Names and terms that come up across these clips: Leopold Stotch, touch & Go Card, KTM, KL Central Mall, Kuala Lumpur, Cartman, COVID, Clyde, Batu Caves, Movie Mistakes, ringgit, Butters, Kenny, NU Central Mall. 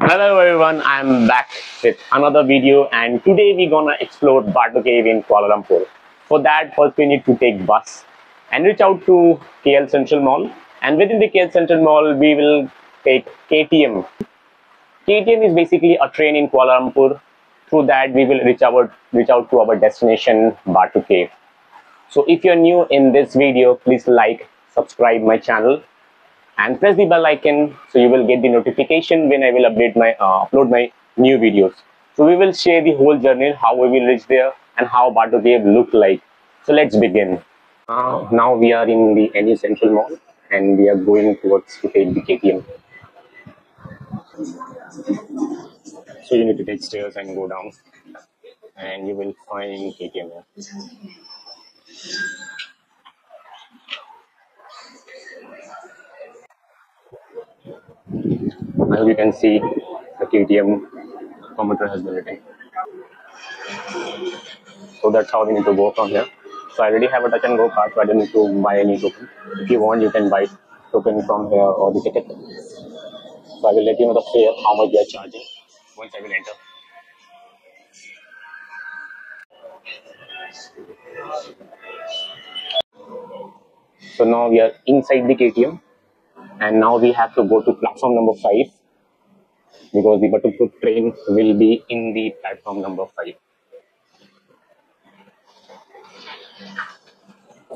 Hello everyone, I'm back with another video, and today we're gonna explore Batu Cave in Kuala Lumpur. For that, first we need to take bus and reach out to KL Central Mall, and within the KL Central Mall we will take KTM. KTM is basically a train in Kuala Lumpur. Through that we will reach out to our destination, Batu Cave. So if you're new in this video, please like, subscribe my channel and press the bell icon, so you will get the notification when I will upload my new videos. So we will share the whole journey, how we will reach there and how Batu Cave looked like. So let's begin. Now we are in the NU Central Mall and we are going towards to take the KTM. So you need to take stairs and go down and you will find KTM here. As you can see, the KTM commuter has been written. So that's how we need to go from here. So I already have a touch and go card, so I don't need to buy any token. If you want, you can buy token from here or the ticket. So I will let you know the fare, how much they are charging once I will enter. So now we are inside the KTM. And now we have to go to platform number 5 because the Batu Cave train will be in the platform number 5.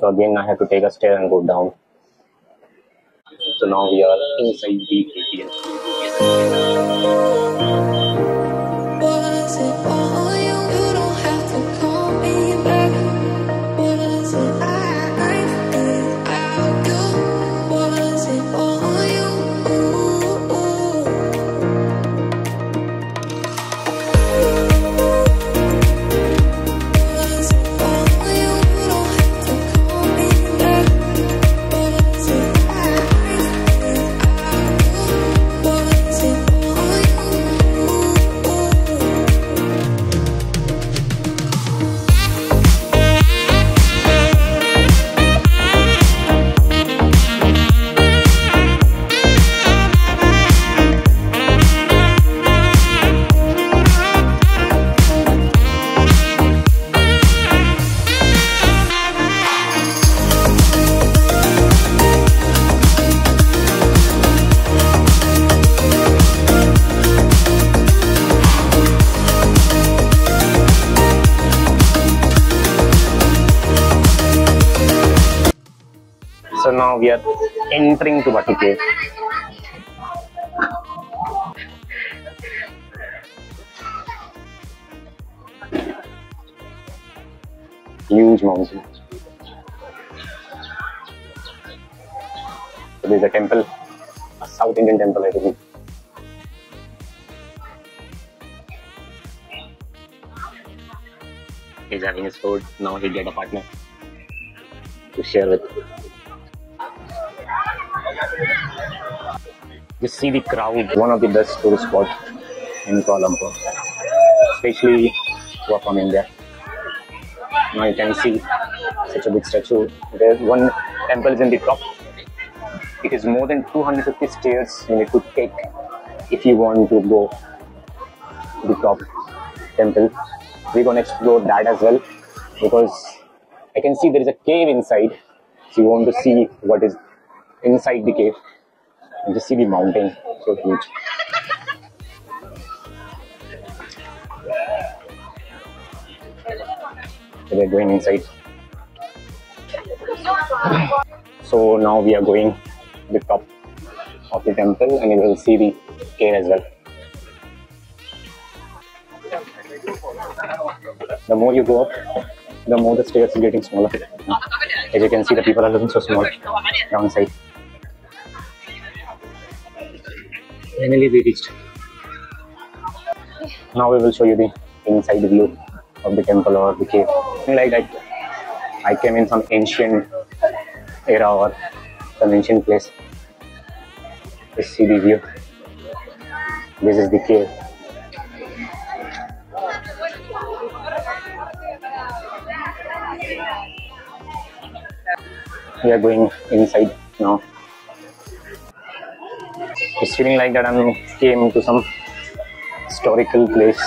So again I have to take a stair and go down. So now we are inside the KTM. So now we are entering to Batu Cave. Huge mountain. So there is a temple, a South Indian temple, I believe. He's having his food. Now he'll get a partner to share with. You see the crowd, one of the best tourist spots in Kuala Lumpur, especially who are from India. Now you can see such a big statue. There's one temple is in the top. It is more than 250 stairs you need to take if you want to go to the top temple. We're going to explore that as well because I can see there is a cave inside. So you want to see what is inside the cave. You just see the mountain, so huge. So we are going inside. So now we are going to the top of the temple and you will see the cave as well. The more you go up, the more the stairs are getting smaller. As you can see, the people are looking so small downside. Finally we reached. Now we will show you the inside view of the temple or the cave. Like that, I came in some ancient era or some ancient place. Let's see the view. This is the cave. We are going inside now. It's feeling like that I came to some historical place.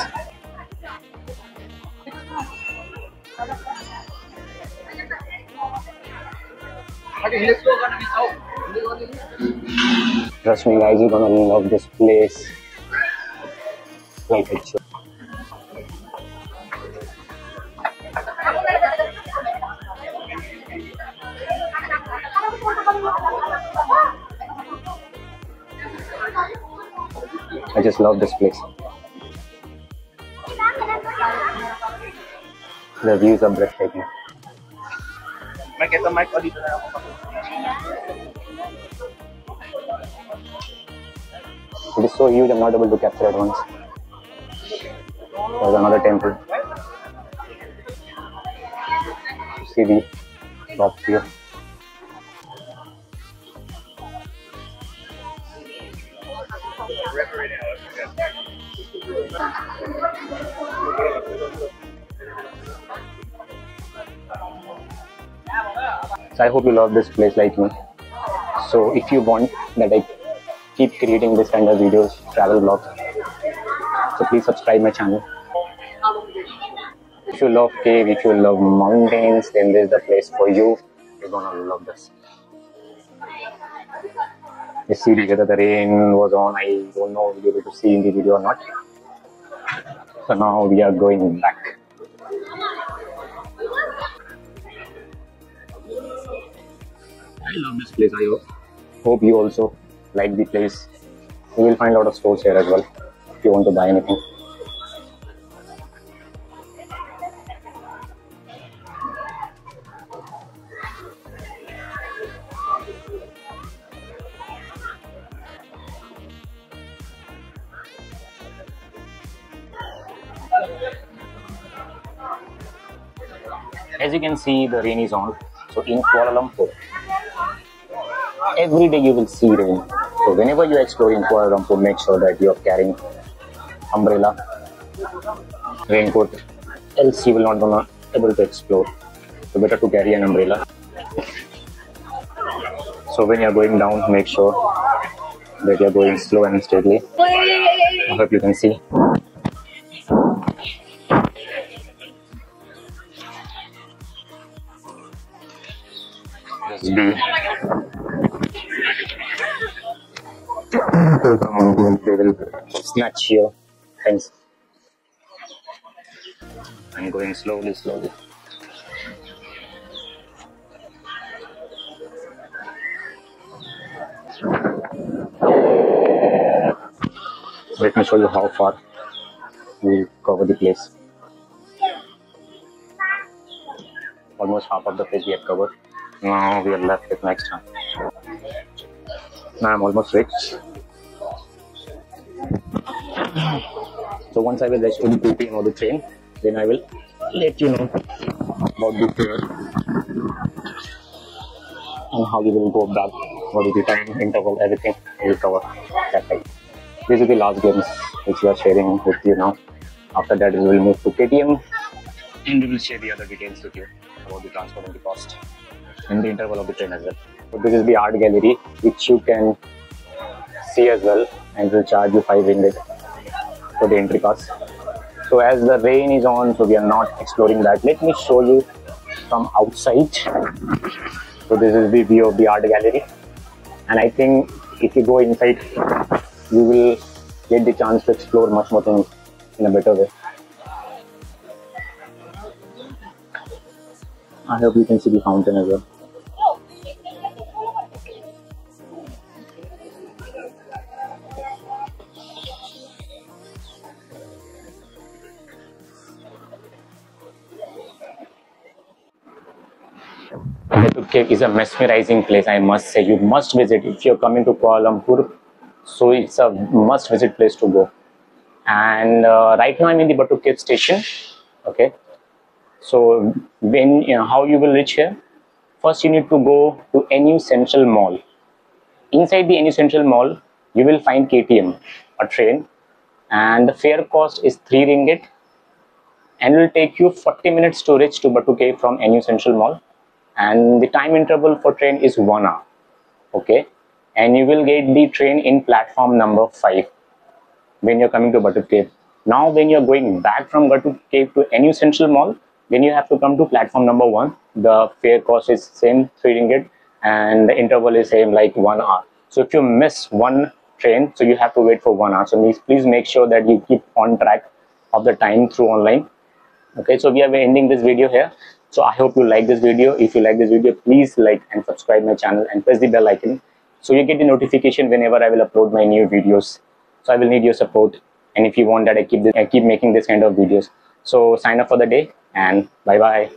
Trust me guys, you're gonna love this place. Like a joke. I just love this place. The views are breathtaking. I get the mic or dito na ako pa. It is so huge, I'm not able to capture it once. There's another temple. See the top here. So I hope you love this place like me. So if you want that I keep creating this kind of videos, travel vlogs, so please subscribe my channel. If you love cave, if you love mountains, then this is the place for you. You're gonna love this. You see whether the rain was on, I don't know if you're able to see in the video or not. So now we are going back. I love this place. I hope you also like the place. You will find a lot of stores here as well if you want to buy anything. As you can see, the rain is on. So in Kuala Lumpur, every day you will see rain. So whenever you explore in Kuala Lumpur, make sure that you are carrying umbrella, raincoat, else you will not gonna able to explore. So better to carry an umbrella. So when you are going down, make sure that you are going slow and steadily. I hope you can see. Snatch your hands. I'm going slowly, slowly. Let me show you how far we cover the place. Almost half of the place we have covered. Now we are left with next time. Now I'm almost rich. So once I will rush to the KTM or the train, then I will let you know about the fare and how we will go back, what is the time interval, everything we will cover that time. These are the last games which we are sharing with you now. After that we will move to KTM and we will share the other details with you about the transport and the cost and the interval of the train as well. So this is the art gallery which you can see as well, and will charge you 5 ringgit for the entry pass. So as the rain is on, so we are not exploring that. Let me show you from outside. So this is the view of the art gallery, and I think if you go inside you will get the chance to explore much more things in a better way. I hope you can see the fountain as well. Batu Caves is a mesmerizing place, I must say. You must visit if you're coming to Kuala Lumpur. So it's a must visit place to go. And right now I'm in the Batu Caves station. Okay. So when how you will reach here? First you need to go to NU Central Mall. Inside the NU Central Mall, you will find KTM, a train, and the fare cost is 3 ringgit. And it will take you 40 minutes to reach to Batu Caves from NU Central Mall. And the time interval for train is 1 hour. Okay, and you will get the train in platform number 5. when you're coming to Batu Cave. Now when you're going back from Batu Cave to NU Central Mall, then you have to come to platform number 1. The fare cost is same, 3 ringgit, and the interval is same, like 1 hour. So if you miss one train, so you have to wait for 1 hour. So please make sure that you keep on track of the time through online. Okay, so we are ending this video here. So I hope you like this video. If you like this video, please like and subscribe my channel and press the bell icon, so you get the notification whenever I will upload my new videos. So I will need your support, and if you want that I keep making this kind of videos. So sign up for the day, and bye bye.